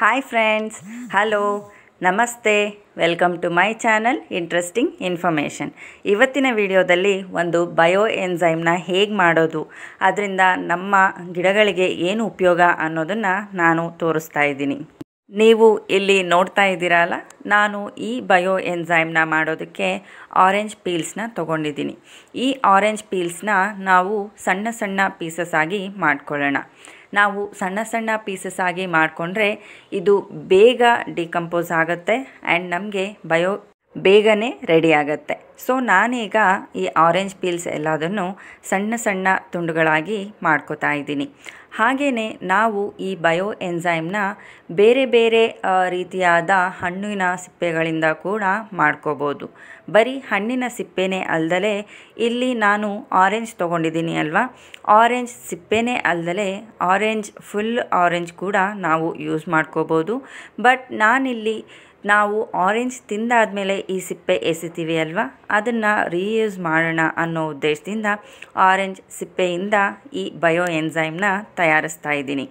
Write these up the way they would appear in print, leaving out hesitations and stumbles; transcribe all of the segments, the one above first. Hi friends, hello, namaste, welcome to my channel Interesting Information. Ivattina video dalli ondu bio enzyme na hege madodu adrinda namma gidagelige yenu upyoga annodanna nanu torustta idini. Neevu illi nodta idirala nanu ee bio enzyme na madodakke orange peels na tagondidini. Ee orange peels na navu sanna sanna pieces agi madkolona. ನಾವು ಸಣ್ಣ ಸಣ್ಣ pieces ಆಗಿ ಮಾಡ್ಕೊಂಡ್ರೆ ಇದು ಬೇಗ decompose ಆಗುತ್ತೆ and ನಮಗೆ bio ಬೇಗನೆ ರೆಡಿ ಆಗುತ್ತೆ. ಸೊ ನಾನೀಗ ಈ ಆರೆಂಜ್ ಪೀಲ್ಸ್ ಎಲ್ಲದನ್ನು ಸಣ್ಣ ಸಣ್ಣ ತುಂಡುಗಳಾಗಿ ಮಾಡ್ಕೋತಾ ಇದ್ದೀನಿ. ಹಾಗೇನೆ ನಾವು ಈ ಬಯೋ ಎನ್ಝೈಮ್ನ ಬೇರೆ ಬೇರೆ ರೀತಿಯಾದ ಹಣ್ಣಿನ ಸಿಪ್ಪೆಗಳಿಂದ ಕೂಡ ಮಾಡ್ಕೋಬೋದು. ಬರೀ ಹಣ್ಣಿನ ಸಿಪ್ಪೆನೇ ಅಲ್ಲದೆ ಇಲ್ಲಿ ನಾನು ಆರೆಂಜ್ ತೊಗೊಂಡಿದ್ದೀನಿ ಅಲ್ವಾ, ಆರೆಂಜ್ ಸಿಪ್ಪೆನೇ ಅಲ್ಲದೆ ಆರೆಂಜ್ ಫುಲ್ ಆರೆಂಜ್ ಕೂಡ ನಾವು ಯೂಸ್ ಮಾಡ್ಕೋಬೋದು. ಬಟ್ ನಾನಿಲ್ಲಿ ನಾವು ಆರೆಂಜ್ ತಿಂದಾದಮೇಲೆ ಈ ಸಿಪ್ಪೆ ಎಸಿತೀವಿ ಅಲ್ವಾ, ಅದನ್ನು ರೀಯೂಸ್ ಮಾಡೋಣ ಅನ್ನೋ ಉದ್ದೇಶದಿಂದ ಆರೆಂಜ್ ಸಿಪ್ಪೆಯಿಂದ ಈ ಬಯೋ ಎನ್ಝೈಮ್ನ ತಯಾರಿಸ್ತಾ ಇದ್ದೀನಿ.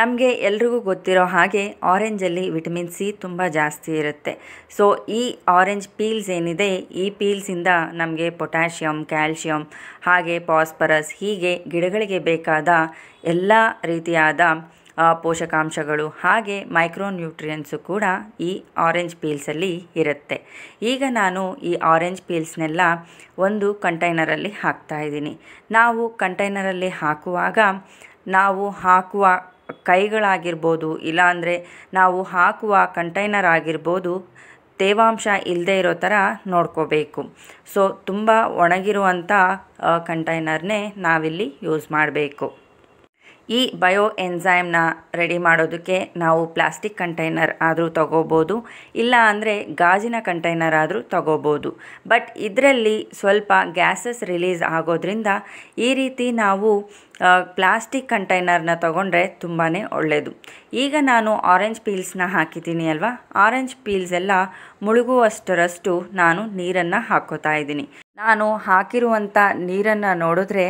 ನಮಗೆ ಎಲ್ರಿಗೂ ಗೊತ್ತಿರೋ ಹಾಗೆ ಆರೆಂಜಲ್ಲಿ ವಿಟಮಿನ್ ಸಿ ತುಂಬ ಜಾಸ್ತಿ ಇರುತ್ತೆ. ಸೊ ಈ ಆರೆಂಜ್ ಪೀಲ್ಸ್ ಏನಿದೆ ಈ ಪೀಲ್ಸಿಂದ ನಮಗೆ ಪೊಟ್ಯಾಷಿಯಮ್, ಕ್ಯಾಲ್ಶಿಯಮ್ ಹಾಗೆ ಫಾಸ್ಫರಸ್ ಹೀಗೆ ಗಿಡಗಳಿಗೆ ಬೇಕಾದ ಎಲ್ಲ ರೀತಿಯಾದ ಪೋಷಕಾಂಶಗಳು ಹಾಗೆ ಮೈಕ್ರೋನ್ಯೂಟ್ರಿಯೆಂಟ್ಸು ಕೂಡ ಈ ಆರೆಂಜ್ ಪೀಲ್ಸಲ್ಲಿ ಇರುತ್ತೆ. ಈಗ ನಾನು ಈ ಆರೆಂಜ್ ಪೀಲ್ಸ್ನೆಲ್ಲ ಒಂದು ಕಂಟೈನರಲ್ಲಿ ಹಾಕ್ತಾ ಇದ್ದೀನಿ. ನಾವು ಕಂಟೈನರಲ್ಲಿ ಹಾಕುವಾಗ ನಾವು ಹಾಕುವ ಕೈಗಳಾಗಿರ್ಬೋದು, ಇಲ್ಲಾಂದರೆ ನಾವು ಹಾಕುವ ಕಂಟೈನರ್ ಆಗಿರ್ಬೋದು, ತೇವಾಂಶ ಇಲ್ಲದೆ ಇರೋ ಥರ ನೋಡ್ಕೋಬೇಕು. ಸೊ ತುಂಬ ಒಣಗಿರುವಂಥ ಕಂಟೈನರ್ನೇ ನಾವಿಲ್ಲಿ ಯೂಸ್ ಮಾಡಬೇಕು. ಈ ಬಯೋ ಎನ್ಝೈಮ್ನ ರೆಡಿ ಮಾಡೋದಕ್ಕೆ ನಾವು ಪ್ಲಾಸ್ಟಿಕ್ ಕಂಟೈನರ್ ಆದರೂ ತಗೋಬೋದು, ಇಲ್ಲ ಅಂದರೆ ಗಾಜಿನ ಕಂಟೈನರ್ ಆದರೂ ತಗೋಬೋದು. ಬಟ್ ಇದರಲ್ಲಿ ಸ್ವಲ್ಪ ಗ್ಯಾಸಸ್ ರಿಲೀಸ್ ಆಗೋದ್ರಿಂದ ಈ ರೀತಿ ನಾವು ಪ್ಲಾಸ್ಟಿಕ್ ಕಂಟೈನರ್ನ ತಗೊಂಡ್ರೆ ತುಂಬಾ ಒಳ್ಳೆಯದು. ಈಗ ನಾನು ಆರೆಂಜ್ ಪೀಲ್ಸ್ನ ಹಾಕಿದ್ದೀನಿ ಅಲ್ವಾ, ಆರೆಂಜ್ ಪೀಲ್ಸ್ ಎಲ್ಲ ಮುಳುಗುವಷ್ಟರಷ್ಟು ನಾನು ನೀರನ್ನು ಹಾಕೋತಾ ಇದ್ದೀನಿ. ನಾನು ಹಾಕಿರುವಂಥ ನೀರನ್ನು ನೋಡಿದ್ರೆ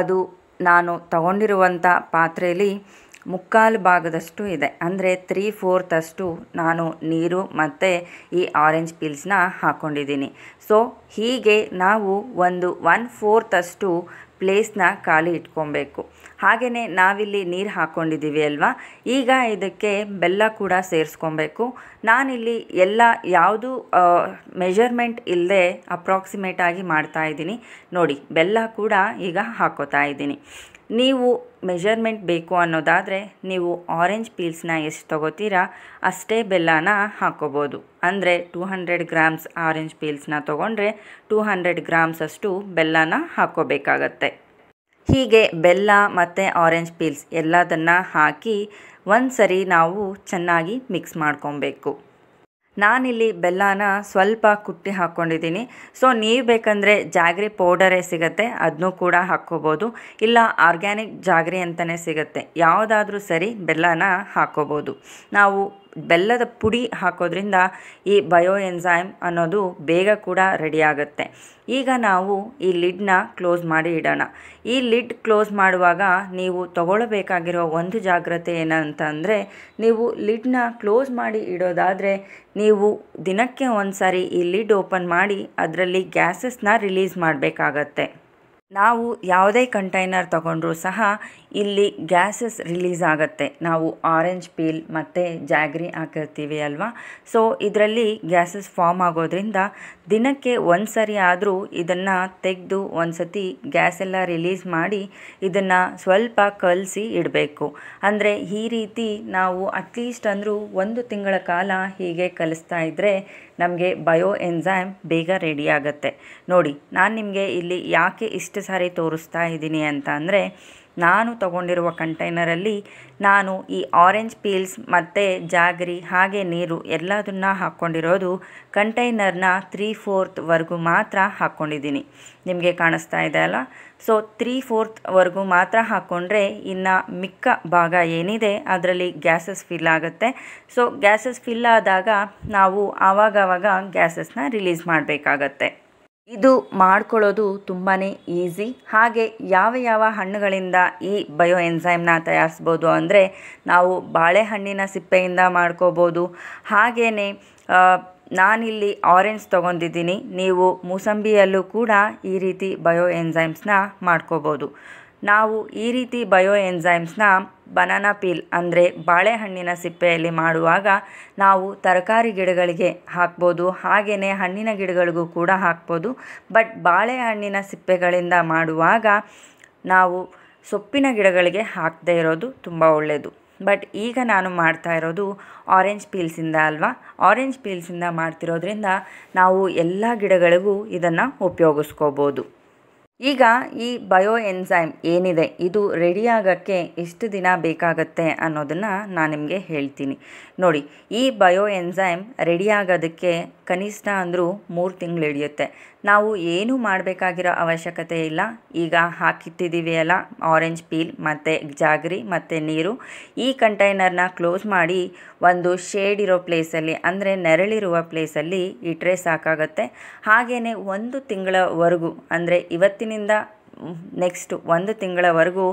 ಅದು ನಾನು ತಗೊಂಡಿರುವಂಥ ಪಾತ್ರೆಯಲ್ಲಿ ಮುಕ್ಕಾಲು ಭಾಗದಷ್ಟು ಇದೆ, ಅಂದರೆ 3/4 ನಾನು ನೀರು ಮತ್ತು ಈ ಆರೆಂಜ್ ಪೀಲ್ಸ್ನ ಹಾಕ್ಕೊಂಡಿದ್ದೀನಿ. ಸೊ ಹೀಗೆ ನಾವು ಒಂದು 1/4 ಪ್ಲೇಸ್ನ ಖಾಲಿ ಇಟ್ಕೊಬೇಕು. ಹಾಗೆಯೇ ನಾವಿಲ್ಲಿ ನೀರು ಹಾಕ್ಕೊಂಡಿದ್ದೀವಿ ಅಲ್ವಾ, ಈಗ ಇದಕ್ಕೆ ಬೆಲ್ಲ ಕೂಡ ಸೇರಿಸ್ಕೊಬೇಕು. ನಾನಿಲ್ಲಿ ಎಲ್ಲ ಯಾವುದು ಮೆಜರ್ಮೆಂಟ್ ಇಲ್ಲದೆ ಅಪ್ರಾಕ್ಸಿಮೇಟಾಗಿ ಮಾಡ್ತಾಯಿದ್ದೀನಿ. ನೋಡಿ, ಬೆಲ್ಲ ಕೂಡ ಈಗ ಹಾಕೋತಾ ಇದ್ದೀನಿ. ನೀವು ಮೆಜರ್ಮೆಂಟ್ ಬೇಕು ಅನ್ನೋದಾದರೆ ನೀವು ಆರೆಂಜ್ ಪೀಲ್ಸ್ನ ಎಷ್ಟು ತಗೋತೀರಾ ಅಷ್ಟೇ ಬೆಲ್ಲನ ಹಾಕೋಬೋದು. ಅಂದರೆ 200 ಗ್ರಾಮ್ಸ್ ಆರೆಂಜ್ ಪೀಲ್ಸ್ನ ತೊಗೊಂಡ್ರೆ 200 ಗ್ರಾಮ್ಸ್ ಅಷ್ಟು ಬೆಲ್ಲನ ಹಾಕೋಬೇಕಾಗತ್ತೆ. ಹೀಗೆ ಬೆಲ್ಲ ಮತ್ತು ಆರೆಂಜ್ ಪೀಲ್ಸ್ ಎಲ್ಲದನ್ನು ಹಾಕಿ ಒಂದು ಸರಿ ನಾವು ಚೆನ್ನಾಗಿ ಮಿಕ್ಸ್ ಮಾಡ್ಕೊಬೇಕು. ನಾನಿಲ್ಲಿ ಬೆಲ್ಲನ ಸ್ವಲ್ಪ ಕುಟ್ಟಿ ಹಾಕ್ಕೊಂಡಿದ್ದೀನಿ. ಸೊ ನೀವು ಬೇಕಂದರೆ ಜಾಗರಿ ಪೌಡರೇ ಸಿಗುತ್ತೆ, ಅದನ್ನೂ ಕೂಡ ಹಾಕ್ಕೋಬೋದು, ಇಲ್ಲ ಆರ್ಗ್ಯಾನಿಕ್ ಜಾಗರಿ ಅಂತಲೇ ಸಿಗುತ್ತೆ, ಯಾವುದಾದ್ರೂ ಸರಿ ಬೆಲ್ಲನ ಹಾಕ್ಕೋಬೋದು. ನಾವು ಬೆಲ್ಲದ ಪುಡಿ ಹಾಕೋದ್ರಿಂದ ಈ ಬಯೋ ಎನ್ಝೈಮ್ ಅನ್ನೋದು ಬೇಗ ಕೂಡ ರೆಡಿ ಆಗುತ್ತೆ. ಈಗ ನಾವು ಈ ಲಿಡ್ನ ಕ್ಲೋಸ್ ಮಾಡಿ ಇಡೋಣ. ಈ ಲಿಡ್ ಕ್ಲೋಸ್ ಮಾಡುವಾಗ ನೀವು ತಗೊಳ್ಳಬೇಕಾಗಿರೋ ಒಂದು ಜಾಗ್ರತೆ ಏನಂತಂದರೆ, ನೀವು ಲಿಡ್ನ ಕ್ಲೋಸ್ ಮಾಡಿ ಇಡೋದಾದರೆ ನೀವು ದಿನಕ್ಕೆ ಒಂದು ಸಾರಿ ಈ ಲಿಡ್ ಓಪನ್ ಮಾಡಿ ಅದರಲ್ಲಿ ಗ್ಯಾಸಸ್ನ ರಿಲೀಸ್ ಮಾಡಬೇಕಾಗತ್ತೆ. ನಾವು ಯಾವುದೇ ಕಂಟೈನರ್ ತಗೊಂಡ್ರೂ ಸಹ ಇಲ್ಲಿ ಗ್ಯಾಸಸ್ ರಿಲೀಸ್ ಆಗುತ್ತೆ. ನಾವು ಆರೆಂಜ್ ಪೀಲ್ ಮತ್ತು ಜಾಗ್ರಿ ಹಾಕಿರ್ತೀವಿ ಅಲ್ವಾ, ಸೊ ಇದರಲ್ಲಿ ಗ್ಯಾಸಸ್ ಫಾರ್ಮ್ ಆಗೋದ್ರಿಂದ ದಿನಕ್ಕೆ ಒಂದು ಸರಿ ಆದರೂ ಇದನ್ನು ತೆಗೆದು ಒಂದು ಸತಿ ಗ್ಯಾಸೆಲ್ಲ ರಿಲೀಸ್ ಮಾಡಿ ಇದನ್ನು ಸ್ವಲ್ಪ ಕಲಸಿ ಇಡಬೇಕು. ಅಂದರೆ ಈ ರೀತಿ ನಾವು ಅಟ್ಲೀಸ್ಟ್ ಅಂದರೂ 1 ತಿಂಗಳ ಕಾಲ ಹೀಗೆ ಕಲಿಸ್ತಾ ಇದ್ದರೆ ನಮಗೆ ಬಯೋ ಎನ್ಝೈಮ್ ಬೇಗ ರೆಡಿಯಾಗತ್ತೆ. ನೋಡಿ, ನಾನು ನಿಮಗೆ ಇಲ್ಲಿ ಯಾಕೆ ಇಷ್ಟು ಸಾರಿ ತೋರಿಸ್ತಾ ಇದ್ದೀನಿ ಅಂತ ಅಂದರೆ, ನಾನು ತಗೊಂಡಿರುವ ಕಂಟೈನರಲ್ಲಿ ನಾನು ಈ ಆರೆಂಜ್ ಪೀಲ್ಸ್ ಮತ್ತು ಜಾಗರಿ ಹಾಗೆ ನೀರು ಎಲ್ಲದನ್ನು ಹಾಕ್ಕೊಂಡಿರೋದು ಕಂಟೈನರ್ನ 3/4 ಮಾತ್ರ ಹಾಕ್ಕೊಂಡಿದ್ದೀನಿ. ನಿಮಗೆ ಕಾಣಿಸ್ತಾ ಇದೆ ಅಲ್ಲ. ಸೊ 3/4 ಮಾತ್ರ ಹಾಕ್ಕೊಂಡ್ರೆ ಇನ್ನು ಮಿಕ್ಕ ಭಾಗ ಏನಿದೆ ಅದರಲ್ಲಿ ಗ್ಯಾಸಸ್ ಫಿಲ್ ಆಗುತ್ತೆ. ಸೊ ಗ್ಯಾಸಸ್ ಫಿಲ್ ಆದಾಗ ನಾವು ಆವಾಗವಾಗ ಗ್ಯಾಸಸ್ನ ರಿಲೀಸ್ ಮಾಡಬೇಕಾಗತ್ತೆ. ಇದು ಮಾಡ್ಕೊಳ್ಳೋದು ತುಂಬಾನೇ ಈಸಿ. ಹಾಗೆ ಯಾವ ಯಾವ ಹಣ್ಣುಗಳಿಂದ ಈ ಬಯೋ ಎನ್ಸೈಮ್ನ ತಯಾರಿಸ್ಬೋದು ಅಂದರೆ ನಾವು ಬಾಳೆಹಣ್ಣಿನ ಸಿಪ್ಪೆಯಿಂದ ಮಾಡ್ಕೋಬೋದು. ಹಾಗೆಯೇ ನಾನಿಲ್ಲಿ ಆರೆಂಜ್ ತೊಗೊಂಡಿದ್ದೀನಿ, ನೀವು ಮೂಸಂಬಿಯಲ್ಲೂ ಕೂಡ ಈ ರೀತಿ ಬಯೋ ಎನ್ಸೈಮ್ಸ್ನ ಮಾಡ್ಕೋಬೋದು. ನಾವು ಈ ರೀತಿ ಬಯೋ ಎನ್ಸೈಮ್ಸ್ನ ಬನಾನಾ ಪೀಲ್ ಅಂದರೆ ಬಾಳೆಹಣ್ಣಿನ ಸಿಪ್ಪೆಯಲ್ಲಿ ಮಾಡುವಾಗ ನಾವು ತರಕಾರಿ ಗಿಡಗಳಿಗೆ ಹಾಕ್ಬೋದು, ಹಾಗೆಯೇ ಹಣ್ಣಿನ ಗಿಡಗಳಿಗೂ ಕೂಡ ಹಾಕ್ಬೋದು. ಬಟ್ ಬಾಳೆಹಣ್ಣಿನ ಸಿಪ್ಪೆಗಳಿಂದ ಮಾಡುವಾಗ ನಾವು ಸೊಪ್ಪಿನ ಗಿಡಗಳಿಗೆ ಹಾಕದೇ ಇರೋದು ತುಂಬ ಒಳ್ಳೆಯದು. ಬಟ್ ಈಗ ನಾನು ಮಾಡ್ತಾ ಇರೋದು ಆರೆಂಜ್ ಪೀಲ್ಸಿಂದ ಅಲ್ವಾ, ಆರೆಂಜ್ ಪೀಲ್ಸಿಂದ ಮಾಡ್ತಿರೋದ್ರಿಂದ ನಾವು ಎಲ್ಲ ಗಿಡಗಳಿಗೂ ಇದನ್ನು ಉಪಯೋಗಿಸ್ಕೋಬೋದು. ಈಗ ಈ ಬಯೋ ಎನ್ಸೈಮ್ ಏನಿದೆ ಇದು ರೆಡಿಯಾಗೋಕ್ಕೆ ಎಷ್ಟು ದಿನ ಬೇಕಾಗುತ್ತೆ ಅನ್ನೋದನ್ನು ನಾನು ನಿಮಗೆ ಹೇಳ್ತೀನಿ. ನೋಡಿ, ಈ ಬಯೋ ಎನ್ಸೈಮ್ ರೆಡಿಯಾಗೋದಕ್ಕೆ ಕನಿಷ್ಠ ಅಂದರೂ 3 ತಿಂಗಳು ಹಿಡಿಯುತ್ತೆ. ನಾವು ಏನೂ ಮಾಡಬೇಕಾಗಿರೋ ಅವಶ್ಯಕತೆ ಇಲ್ಲ. ಈಗ ಹಾಕಿಟ್ಟಿದ್ದೀವಿ ಅಲ್ಲ ಆರೆಂಜ್ ಪೀಲ್ ಮತ್ತು ಜಾಗರಿ ಮತ್ತು ನೀರು, ಈ ಕಂಟೈನರ್ನ ಕ್ಲೋಸ್ ಮಾಡಿ ಒಂದು ಶೇಡ್ ಇರೋ ಪ್ಲೇಸಲ್ಲಿ ಅಂದರೆ ನೆರಳಿರುವ ಪ್ಲೇಸಲ್ಲಿ ಇಟ್ಟರೆ ಸಾಕಾಗತ್ತೆ. ಹಾಗೆಯೇ 1 ತಿಂಗಳವರೆಗೂ ಅಂದರೆ ಇವತ್ತಿನಿಂದ ನೆಕ್ಸ್ಟ್ 1 ತಿಂಗಳವರೆಗೂ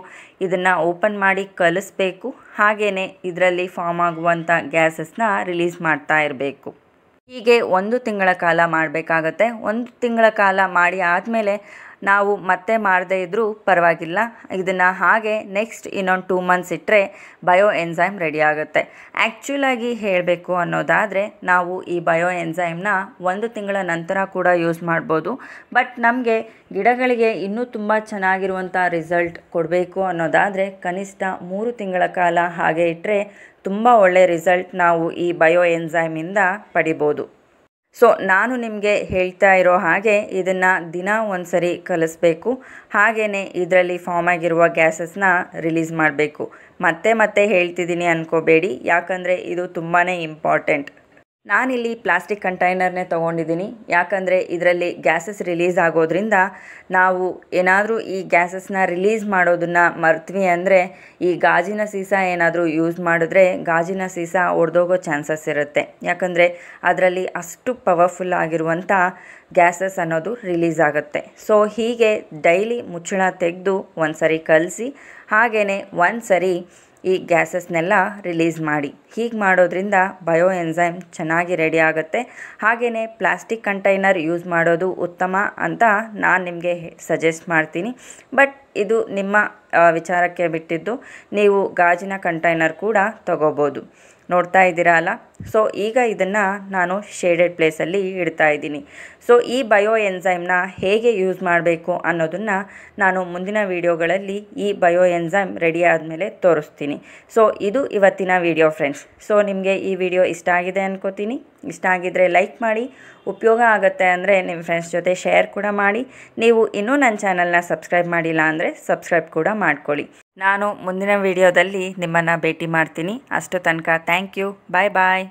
ಇದನ್ನು ಓಪನ್ ಮಾಡಿ ಕಲಿಸಬೇಕು. ಹಾಗೆಯೇ ಇದರಲ್ಲಿ ಫಾರ್ಮ್ ಆಗುವಂಥ ಗ್ಯಾಸಸ್ನ ರಿಲೀಸ್ ಮಾಡ್ತಾ ಇರಬೇಕು. ಹೀಗೆ 1 ತಿಂಗಳ ಕಾಲ ಮಾಡಬೇಕಾಗತ್ತೆ. 1 ತಿಂಗಳ ಕಾಲ ಮಾಡಿ ಆದಮೇಲೆ ನಾವು ಮತ್ತೆ ಮಾಡದೇ ಇದ್ದರೂ ಪರವಾಗಿಲ್ಲ, ಇದನ್ನು ಹಾಗೆ ನೆಕ್ಸ್ಟ್ ಇನ್ನೊಂದು 2 ಮಂತ್ಸ್ ಇಟ್ಟರೆ ಬಯೋ ಎನ್ಸೈಮ್ ರೆಡಿ ಆಗುತ್ತೆ. ಆ್ಯಕ್ಚುಲಾಗಿ ಹೇಳಬೇಕು ಅನ್ನೋದಾದರೆ ನಾವು ಈ ಬಯೋ ಎನ್ಸೈಮ್ನ 1 ತಿಂಗಳ ನಂತರ ಕೂಡ ಯೂಸ್ ಮಾಡ್ಬೋದು. ಬಟ್ ನಮಗೆ ಗಿಡಗಳಿಗೆ ಇನ್ನೂ ತುಂಬ ಚೆನ್ನಾಗಿರುವಂಥ ರಿಸಲ್ಟ್ ಕೊಡಬೇಕು ಅನ್ನೋದಾದರೆ ಕನಿಷ್ಠ 3 ತಿಂಗಳ ಕಾಲ ಹಾಗೆ ಇಟ್ಟರೆ ತುಂಬ ಒಳ್ಳೆಯ ರಿಸಲ್ಟ್ ನಾವು ಈ ಬಯೋ ಎನ್ಸೈಮಿಂದ ಪಡಿಬೋದು. ಸೊ ನಾನು ನಿಮಗೆ ಹೇಳ್ತಾ ಇರೋ ಹಾಗೆ ಇದನ್ನು ದಿನ ಒಂದು ಸರಿ ಕಲಿಸ್ಬೇಕು. ಹಾಗೆಯೇ ಇದರಲ್ಲಿ ಫಾರ್ಮ್ ಆಗಿರುವ ಗ್ಯಾಸಸ್ನ ರಿಲೀಸ್ ಮಾಡಬೇಕು. ಮತ್ತೆ ಮತ್ತೆ ಹೇಳ್ತಿದ್ದೀನಿ ಅಂದ್ಕೋಬೇಡಿ, ಯಾಕಂದರೆ ಇದು ತುಂಬಾ ಇಂಪಾರ್ಟೆಂಟ್. ನಾನಿಲ್ಲಿ ಪ್ಲಾಸ್ಟಿಕ್ ಕಂಟೈನರ್ನೇ ತೊಗೊಂಡಿದ್ದೀನಿ, ಯಾಕಂದರೆ ಇದರಲ್ಲಿ ಗ್ಯಾಸಸ್ ರಿಲೀಸ್ ಆಗೋದ್ರಿಂದ ನಾವು ಏನಾದರೂ ಈ ಗ್ಯಾಸಸ್ನ ರಿಲೀಸ್ ಮಾಡೋದನ್ನು ಮರ್ತ್ವಿ ಅಂದರೆ ಈ ಗಾಜಿನ ಸೀಸ ಏನಾದರೂ ಯೂಸ್ ಮಾಡಿದ್ರೆ ಗಾಜಿನ ಸೀಸ ಒಡೆದೋಗೋ ಚಾನ್ಸಸ್ ಇರುತ್ತೆ. ಯಾಕಂದರೆ ಅದರಲ್ಲಿ ಅಷ್ಟು ಪವರ್ಫುಲ್ ಆಗಿರುವಂಥ ಗ್ಯಾಸಸ್ ಅನ್ನೋದು ರಿಲೀಸ್ ಆಗುತ್ತೆ. ಸೊ ಹೀಗೆ ಡೈಲಿ ಮುಚ್ಚಳ ತೆಗೆದು ಒಂದು ಸರಿ ಕಲಸಿ, ಹಾಗೆಯೇ ಒಂದು ಸರಿ ಈ ಗ್ಯಾಸಸ್ನೆಲ್ಲ ರಿಲೀಸ್ ಮಾಡಿ. ಹೀಗೆ ಮಾಡೋದ್ರಿಂದ ಬಯೋ ಎನ್ಸೈಮ್ ಚೆನ್ನಾಗಿ ರೆಡಿ ಆಗುತ್ತೆ. ಹಾಗೆಯೇ ಪ್ಲಾಸ್ಟಿಕ್ ಕಂಟೈನರ್ ಯೂಸ್ ಮಾಡೋದು ಉತ್ತಮ ಅಂತ ನಾನು ನಿಮಗೆ ಸಜೆಸ್ಟ್ ಮಾಡ್ತೀನಿ. ಬಟ್ ಇದು ನಿಮ್ಮ ವಿಚಾರಕ್ಕೆ ಬಿಟ್ಟಿದ್ದು, ನೀವು ಗಾಜಿನ ಕಂಟೈನರ್ ಕೂಡ ತಗೋಬೋದು. ನೋಡ್ತಾ ಇದ್ದೀರಾ ಅಲ್ಲ. ಸೊ ಈಗ ಇದನ್ನು ನಾನು ಶೇಡೆಡ್ ಪ್ಲೇಸಲ್ಲಿ ಇಡ್ತಾ ಇದ್ದೀನಿ. ಸೊ ಈ ಬಯೋ ಎನ್ಸೈಮ್ನ ಹೇಗೆ ಯೂಸ್ ಮಾಡಬೇಕು ಅನ್ನೋದನ್ನು ನಾನು ಮುಂದಿನ ವೀಡಿಯೋಗಳಲ್ಲಿ ಈ ಬಯೋ ಎನ್ಸೈಮ್ ರೆಡಿ ಆದಮೇಲೆ ತೋರಿಸ್ತೀನಿ. ಸೊ ಇದು ಇವತ್ತಿನ ವೀಡಿಯೋ ಫ್ರೆಂಡ್ಸ್. ಸೊ ನಿಮಗೆ ಈ ವಿಡಿಯೋ ಇಷ್ಟ ಆಗಿದೆ ಅಂದ್ಕೋತೀನಿ. ಇಷ್ಟ ಆಗಿದ್ದರೆ ಲೈಕ್ ಮಾಡಿ, ಉಪಯೋಗ ಆಗುತ್ತೆ ಅಂದರೆ ನಿಮ್ಮ ಫ್ರೆಂಡ್ಸ್ ಜೊತೆ ಶೇರ್ ಕೂಡ ಮಾಡಿ. ನೀವು ಇನ್ನೂ ನನ್ನ ಚಾನಲ್ನ ಸಬ್ಸ್ಕ್ರೈಬ್ ಮಾಡಿಲ್ಲ ಅಂದರೆ ಸಬ್ಸ್ಕ್ರೈಬ್ ಕೂಡ ಮಾಡ್ಕೊಳ್ಳಿ. ನಾನು ಮುಂದಿನ ವೀಡಿಯೋದಲ್ಲಿ ನಿಮ್ಮನ್ನು ಭೇಟಿ ಮಾಡ್ತೀನಿ. ಅಷ್ಟು ತನಕ ಥ್ಯಾಂಕ್ ಯು, ಬಾಯ್ ಬಾಯ್.